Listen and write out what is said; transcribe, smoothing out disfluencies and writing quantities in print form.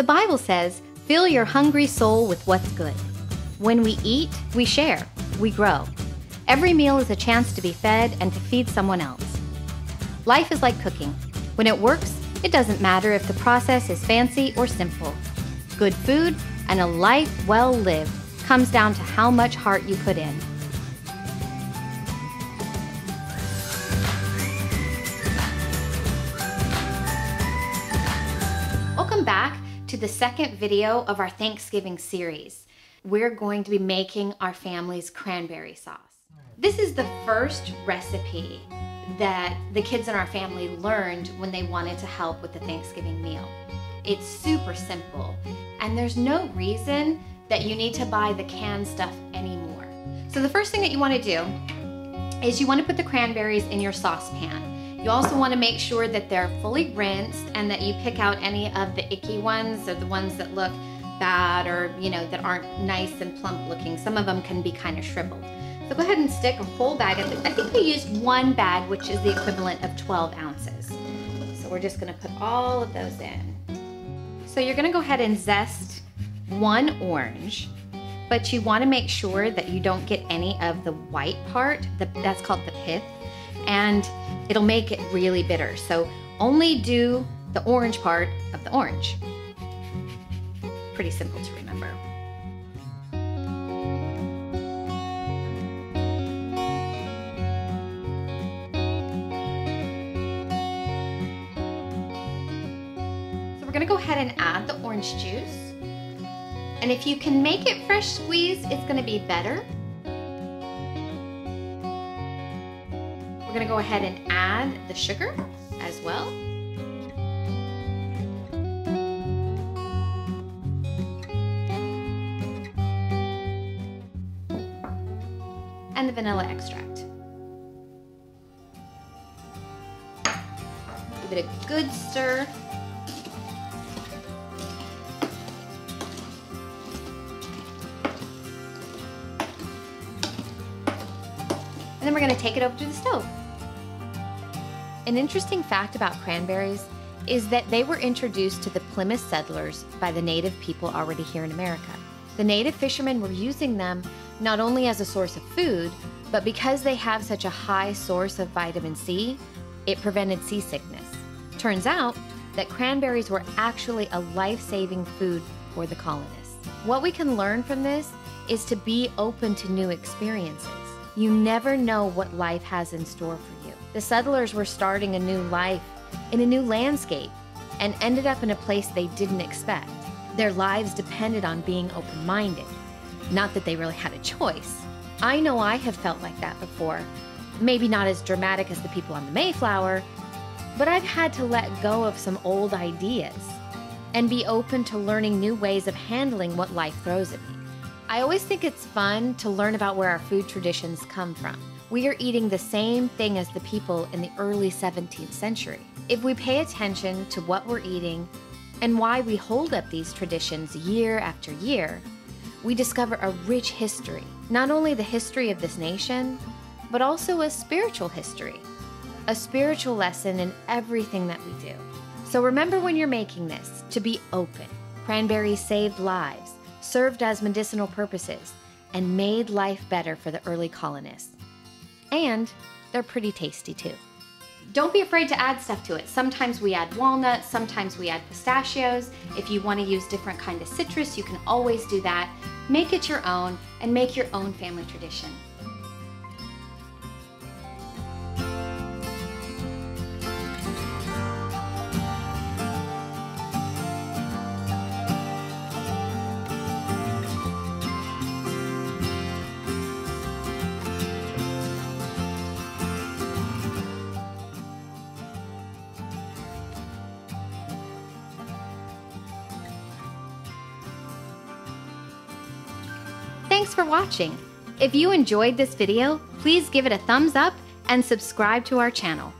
The Bible says, "Fill your hungry soul with what's good." When we eat, we share, we grow. Every meal is a chance to be fed and to feed someone else. Life is like cooking. When it works, it doesn't matter if the process is fancy or simple. Good food and a life well lived comes down to how much heart you put in. Welcome back to the second video of our Thanksgiving series. We're going to be making our family's cranberry sauce. This is the first recipe that the kids in our family learned when they wanted to help with the Thanksgiving meal. It's super simple, and there's no reason that you need to buy the canned stuff anymore. So the first thing that you want to do is you want to put the cranberries in your saucepan. You also want to make sure that they're fully rinsed and that you pick out any of the icky ones, or the ones that look bad, or that aren't nice and plump looking. Some of them can be kind of shriveled. So go ahead and stick a whole bag of it. I think we used one bag, which is the equivalent of 12 ounces. So we're just gonna put all of those in. So you're gonna go ahead and zest one orange, but you wanna make sure that you don't get any of the white part, that's called the pith, and it'll make it really bitter. So only do the orange part of the orange. Pretty simple to remember. We're gonna go ahead and add the orange juice. And if you can make it fresh squeezed, it's gonna be better. We're gonna go ahead and add the sugar as well. And the vanilla extract. Give it a good stir. And then we're gonna take it over to the stove. An interesting fact about cranberries is that they were introduced to the Plymouth settlers by the native people already here in America. The native fishermen were using them not only as a source of food, but because they have such a high source of vitamin C, it prevented seasickness. Turns out that cranberries were actually a life-saving food for the colonists. What we can learn from this is to be open to new experiences. You never know what life has in store for you. The settlers were starting a new life in a new landscape and ended up in a place they didn't expect. Their lives depended on being open-minded. Not that they really had a choice. I know I have felt like that before. Maybe not as dramatic as the people on the Mayflower, but I've had to let go of some old ideas and be open to learning new ways of handling what life throws at me. I always think it's fun to learn about where our food traditions come from. We are eating the same thing as the people in the early 17th century. If we pay attention to what we're eating and why we hold up these traditions year after year, we discover a rich history, not only the history of this nation, but also a spiritual history, a spiritual lesson in everything that we do. So remember when you're making this, to be open. Cranberries saved lives, served as medicinal purposes, and made life better for the early colonists. And they're pretty tasty too. Don't be afraid to add stuff to it. Sometimes we add walnuts, sometimes we add pistachios. If you want to use different kind of citrus, you can always do that. Make it your own and make your own family tradition. Thanks for watching. If you enjoyed this video, please give it a thumbs up and subscribe to our channel.